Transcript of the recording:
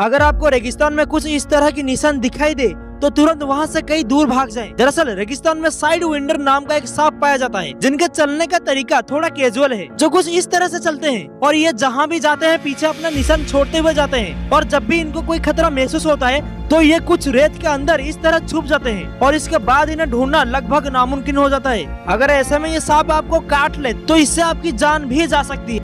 अगर आपको रेगिस्तान में कुछ इस तरह की निशान दिखाई दे तो तुरंत वहाँ से कहीं दूर भाग जाएं। दरअसल रेगिस्तान में साइडविंडर नाम का एक सांप पाया जाता है जिनके चलने का तरीका थोड़ा कैजुअल है, जो कुछ इस तरह से चलते हैं और ये जहाँ भी जाते हैं पीछे अपना निशान छोड़ते हुए जाते हैं। और जब भी इनको कोई खतरा महसूस होता है तो ये कुछ रेत के अंदर इस तरह छुप जाते हैं और इसके बाद इन्हें ढूंढना लगभग नामुमकिन हो जाता है। अगर ऐसे में ये सांप आपको काट ले तो इससे आपकी जान भी जा सकती है।